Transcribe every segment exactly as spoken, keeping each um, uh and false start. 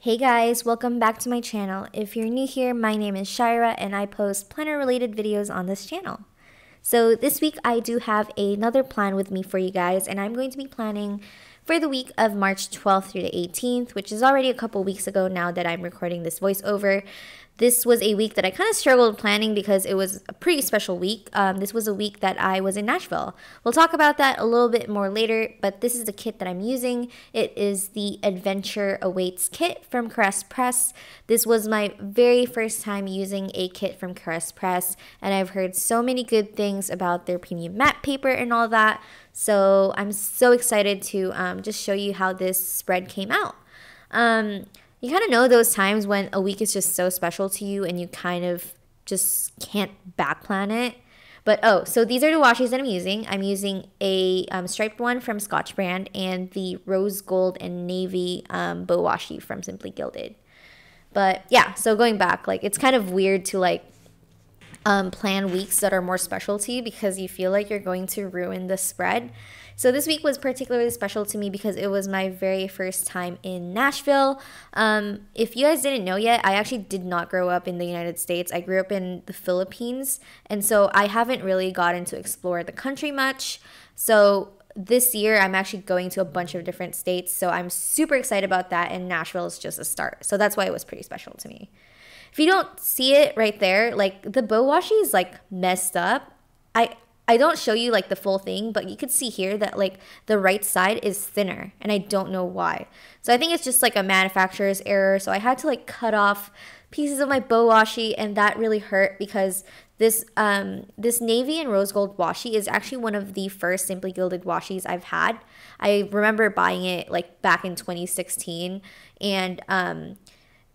Hey guys, welcome back to my channel. If you're new here, my name is Shaira and I post planner related videos on this channel. So this week I do have another plan with me for you guys, and I'm going to be planning for the week of March twelfth through the eighteenth, which is already a couple weeks ago now that I'm recording this voiceover. This was a week that I kind of struggled planning because it was a pretty special week. Um, this was a week that I was in Nashville. We'll talk about that a little bit more later, but this is the kit that I'm using. It is the Adventure Awaits kit from Caress Press. This was my very first time using a kit from Caress Press, and I've heard so many good things about their premium matte paper and all that. So I'm so excited to um, just show you how this spread came out. Um, You kind of know those times when a week is just so special to you and you kind of just can't backplan it. But oh, so these are the washi that I'm using. I'm using a um, striped one from Scotch brand and the rose gold and navy um, bow washi from Simply Gilded. But yeah, so going back, like it's kind of weird to like um, plan weeks that are more special to you because you feel like you're going to ruin the spread. So this week was particularly special to me because it was my very first time in Nashville. Um, if you guys didn't know yet, I actually did not grow up in the United States. I grew up in the Philippines, and so I haven't really gotten to explore the country much. So this year, I'm actually going to a bunch of different states, so I'm super excited about that, and Nashville is just a start. So that's why it was pretty special to me. If you don't see it right there, like the bow washi is like messed up. I... I don't show you like the full thing, but you could see here that like the right side is thinner and I don't know why. So I think it's just like a manufacturer's error. So I had to like cut off pieces of my bow washi, and that really hurt because this um, this navy and rose gold washi is actually one of the first Simply Gilded washis I've had. I remember buying it like back in twenty sixteen, and um,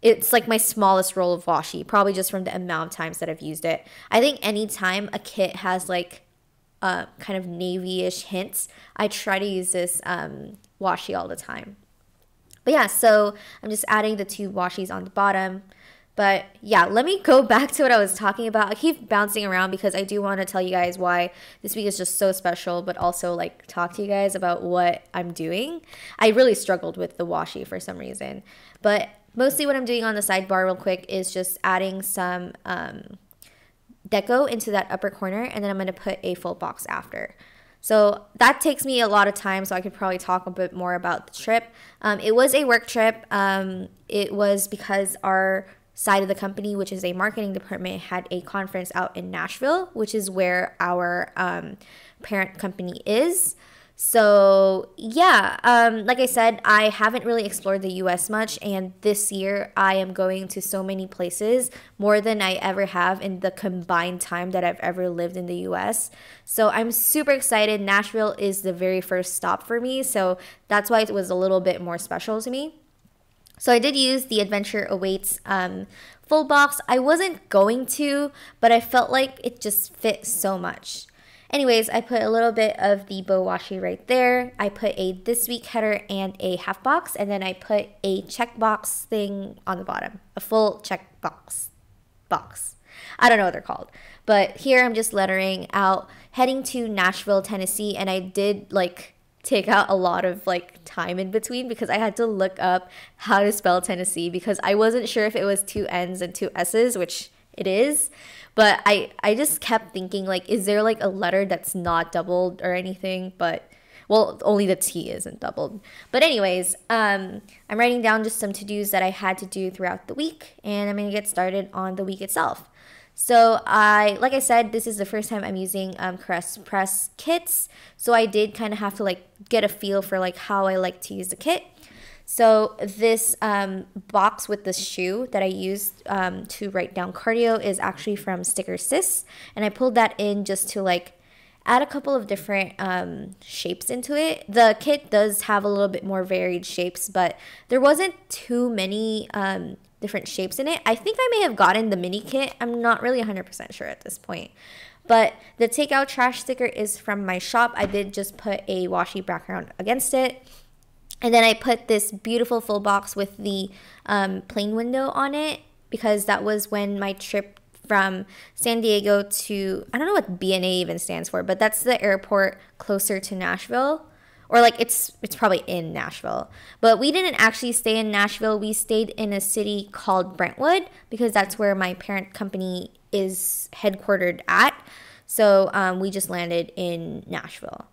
it's like my smallest roll of washi, probably just from the amount of times that I've used it. I think anytime a kit has like Uh, kind of navy-ish hints, I try to use this um, washi all the time. But yeah, so I'm just adding the two washis on the bottom. But yeah, let me go back to what I was talking about. I keep bouncing around because I do want to tell you guys why this week is just so special, but also like talk to you guys about what I'm doing. I really struggled with the washi for some reason. But mostly what I'm doing on the sidebar real quick is just adding some um, deco into that upper corner, and then I'm going to put a full box after. So that takes me a lot of time, so I could probably talk a bit more about the trip. Um, it was a work trip. Um, it was because our side of the company, which is a marketing department, had a conference out in Nashville, which is where our um, parent company is. So yeah, um, like I said, I haven't really explored the U S much, and this year I am going to so many places, more than I ever have in the combined time that I've ever lived in the U S. So I'm super excited. Nashville is the very first stop for me, so that's why it was a little bit more special to me. So I did use the Adventure Awaits um, full box. I wasn't going to, but I felt like it just fit so much. Anyways, I put a little bit of the bow washi right there. I put a this week header and a half box, and then I put a checkbox thing on the bottom, a full checkbox box. I don't know what they're called, but here I'm just lettering out heading to Nashville, Tennessee, and I did like take out a lot of like time in between because I had to look up how to spell Tennessee because I wasn't sure if it was two N's and two S's, which it is. But I, I just kept thinking, like, is there, like, a letter that's not doubled or anything? But, well, only the T isn't doubled. But anyways, um, I'm writing down just some to-dos that I had to do throughout the week. And I'm going to get started on the week itself. So, I, like I said, this is the first time I'm using um, Caress Press kits. So, I did kind of have to, like, get a feel for, like, how I like to use the kit. So this um, box with the shoe that I used um, to write down cardio is actually from StickerSis, and I pulled that in just to like add a couple of different um, shapes into it. The kit does have a little bit more varied shapes, but there wasn't too many um, different shapes in it. I think I may have gotten the mini kit. I'm not really one hundred percent sure at this point. But the takeout trash sticker is from my shop. I did just put a washi background against it. And then I put this beautiful full box with the um, plane window on it because that was when my trip from San Diego to, I don't know what B N A even stands for, but that's the airport closer to Nashville. or like it's it's probably in Nashville. But we didn't actually stay in Nashville. We stayed in a city called Brentwood because that's where my parent company is headquartered at. So um, we just landed in Nashville.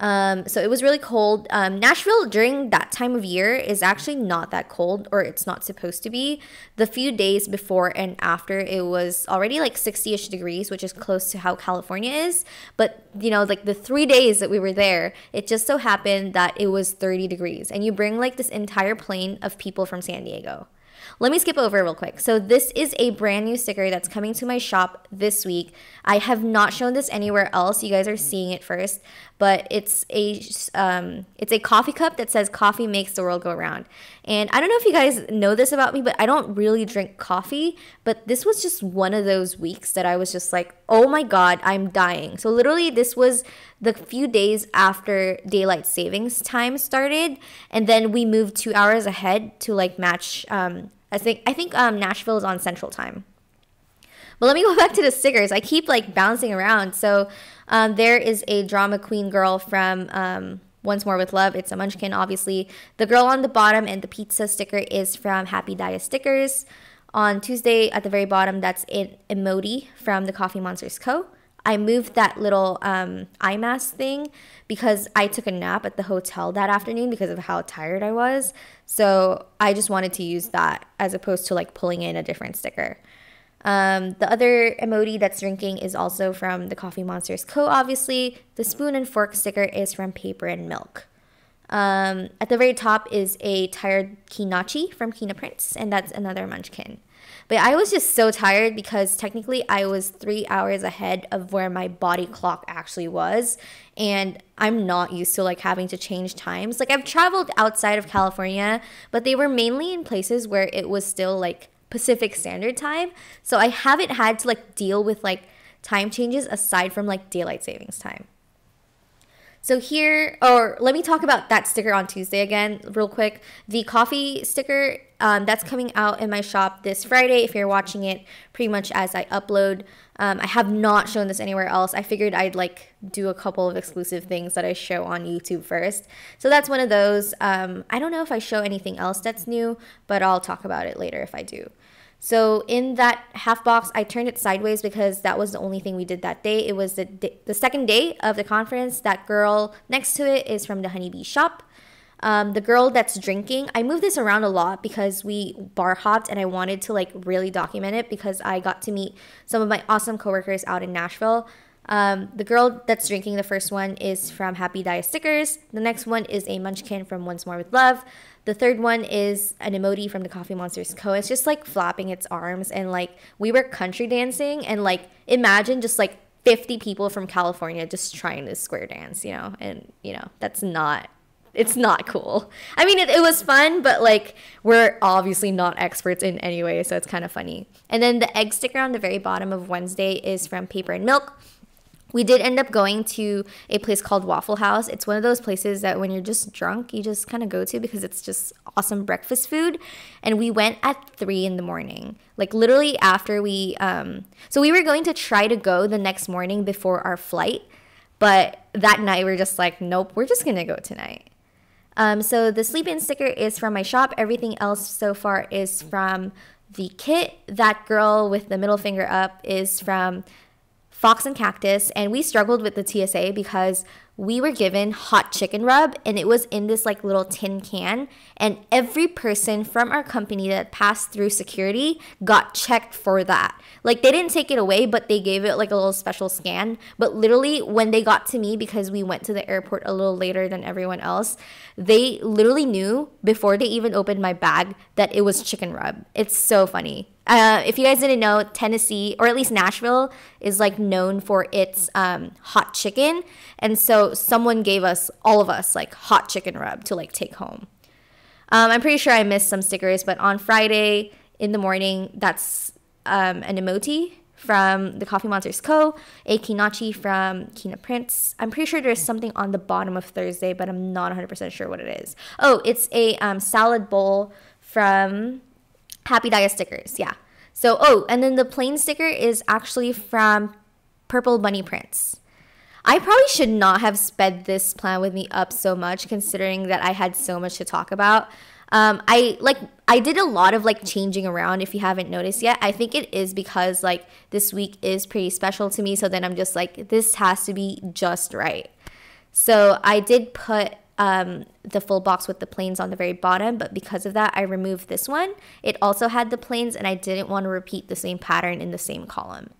Um, so it was really cold. Um, Nashville during that time of year is actually not that cold, or it's not supposed to be. The few days before and after, it was already like sixty-ish degrees, which is close to how California is. But, you know, like the three days that we were there, it just so happened that it was thirty degrees. And you bring like this entire plane of people from San Diego. Let me skip over real quick. So this is a brand new sticker that's coming to my shop this week. I have not shown this anywhere else. You guys are seeing it first, but it's a um, it's a coffee cup that says "Coffee makes the world go round." And I don't know if you guys know this about me, but I don't really drink coffee. But this was just one of those weeks that I was just like, "Oh my God, I'm dying!" So literally, this was the few days after daylight savings time started, and then we moved two hours ahead to like match. Um, I think I think um, Nashville is on Central Time. But let me go back to the stickers. I keep like bouncing around. So um, there is a drama queen girl from um, Once More with Love. It's a munchkin, obviously. The girl on the bottom and the pizza sticker is from Happy Daya Stickers. On Tuesday at the very bottom, that's an emoji from the Coffee Monsterz Co. I moved that little um, eye mask thing because I took a nap at the hotel that afternoon because of how tired I was. So I just wanted to use that as opposed to like pulling in a different sticker. Um, the other emoji that's drinking is also from the Coffee Monsterz Co. Obviously, the spoon and fork sticker is from Paper and Milk. Um, at the very top is a tired Kinachi from KeenaPrints, and that's another munchkin. But I was just so tired because technically I was three hours ahead of where my body clock actually was. And I'm not used to like having to change times. Like I've traveled outside of California, but they were mainly in places where it was still like Pacific Standard Time. So I haven't had to like deal with like time changes aside from like daylight savings time. So here, or let me talk about that sticker on Tuesday again real quick. The coffee sticker, um, that's coming out in my shop this Friday if you're watching it pretty much as I upload. Um, I have not shown this anywhere else. I figured I'd like do a couple of exclusive things that I show on YouTube first. So that's one of those. Um, I don't know if I show anything else that's new, but I'll talk about it later if I do. So in that half box, I turned it sideways because that was the only thing we did that day. It was the, day, the second day of the conference. That girl next to it is from the Honey Bee shop. Um, the girl that's drinking, I moved this around a lot because we bar hopped and I wanted to like really document it because I got to meet some of my awesome coworkers out in Nashville. Um, the girl that's drinking, the first one is from Happy Daya Stickers. The next one is a munchkin from Once More with Love. The third one is an emoji from the Coffee Monsterz Co. It's just like flapping its arms, and like we were country dancing, and like imagine just like fifty people from California just trying to square dance, you know, and you know, that's not, it's not cool. I mean, it, it was fun, but like we're obviously not experts in any way, so it's kind of funny. And then the egg sticker on the very bottom of Wednesday is from Paper and Milk. We did end up going to a place called Waffle House. It's one of those places that when you're just drunk, you just kind of go to because it's just awesome breakfast food. And we went at three in the morning, like literally after we, um, so we were going to try to go the next morning before our flight. But that night we were just like, nope, we're just gonna go tonight. Um, so the sleep-in sticker is from my shop. Everything else so far is from the kit. That girl with the middle finger up is from Fox and Cactus, and we struggled with the T S A because we were given hot chicken rub, and it was in this like little tin can, and every person from our company that passed through security got checked for that. Like they didn't take it away, but they gave it like a little special scan. But literally when they got to me, because we went to the airport a little later than everyone else, they literally knew before they even opened my bag that it was chicken rub. It's so funny. Uh, if you guys didn't know, Tennessee, or at least Nashville, is like known for its um, hot chicken. And so someone gave us, all of us, like hot chicken rub to like take home. Um, I'm pretty sure I missed some stickers, but on Friday in the morning, that's um, an emoji from the Coffee Monsterz Co., a Kinachi from KeenaPrints. I'm pretty sure there's something on the bottom of Thursday, but I'm not one hundred percent sure what it is. Oh, it's a um, salad bowl from Happy Daya Stickers, yeah. So, oh, and then the plain sticker is actually from Purple Bunny Prints. I probably should not have sped this plan with me up so much, considering that I had so much to talk about. Um, I like I did a lot of like changing around, if you haven't noticed yet. I think it is because like this week is pretty special to me, so then I'm just like, this has to be just right. So I did put um, the full box with the planes on the very bottom, but because of that, I removed this one. It also had the planes, and I didn't want to repeat the same pattern in the same column.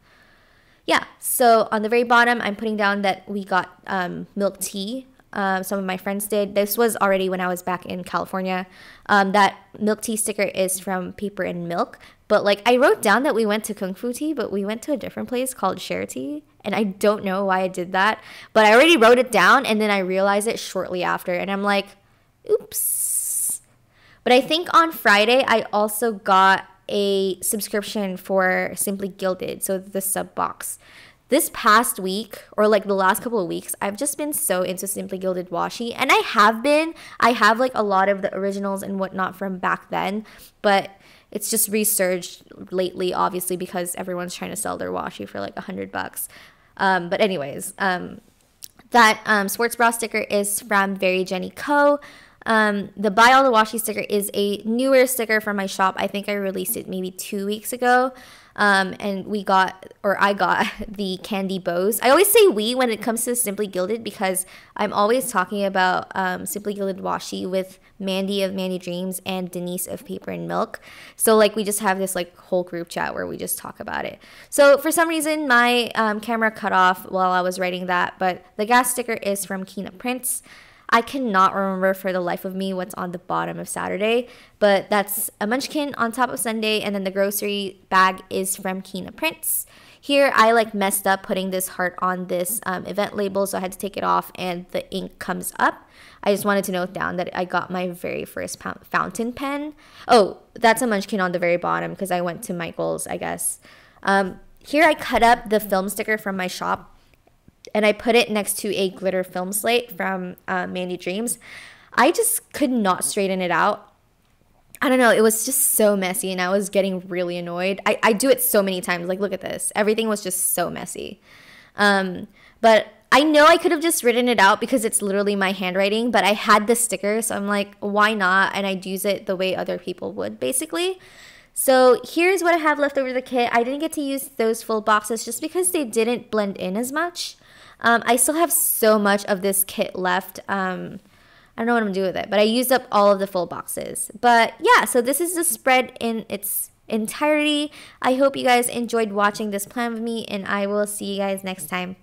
Yeah, so on the very bottom, I'm putting down that we got um, milk tea. Um, some of my friends did. This was already when I was back in California. Um, that milk tea sticker is from Paper and Milk. But like I wrote down that we went to Kung Fu Tea, but we went to a different place called Share Tea. And I don't know why I did that. But I already wrote it down, and then I realized it shortly after. And I'm like, oops. But I think on Friday, I also got a subscription for Simply Gilded, so the sub box. This past week, or like the last couple of weeks, I've just been so into Simply Gilded washi. And I have been. I have like a lot of the originals and whatnot from back then. But it's just resurged lately, obviously, because everyone's trying to sell their washi for like a hundred bucks. Um, but anyways, um, that um, sports bra sticker is from Very Jenny Co. Um, the Buy All The Washi sticker is a newer sticker from my shop. I think I released it maybe two weeks ago. Um, and we got, or I got, the candy bows. I always say we when it comes to Simply Gilded because I'm always talking about um, Simply Gilded washi with Mandy of Mandy Dreams and Denise of Paper and Milk. So like we just have this like whole group chat where we just talk about it. So for some reason my um, camera cut off while I was writing that, but the gas sticker is from KeenaPrints. I cannot remember for the life of me what's on the bottom of Saturday, but that's a munchkin on top of Sunday, and then the grocery bag is from KeenaPrints. Here, I like messed up putting this heart on this um, event label, so I had to take it off, and the ink comes up. I just wanted to note down that I got my very first fountain pen. Oh, that's a munchkin on the very bottom because I went to Michael's, I guess. Um, here, I cut up the film sticker from my shop, and I put it next to a glitter film slate from uh, Mandy Dreams. I just could not straighten it out. I don't know. It was just so messy, and I was getting really annoyed. I, I do it so many times. Like, look at this. Everything was just so messy. Um, but I know I could have just written it out because it's literally my handwriting, but I had the sticker, so I'm like, why not? And I'd use it the way other people would, basically. So here's what I have left over the kit. I didn't get to use those full boxes just because they didn't blend in as much. Um, I still have so much of this kit left. Um, I don't know what I'm doing with it, but I used up all of the full boxes. But yeah, so this is the spread in its entirety. I hope you guys enjoyed watching this plan with me, and I will see you guys next time.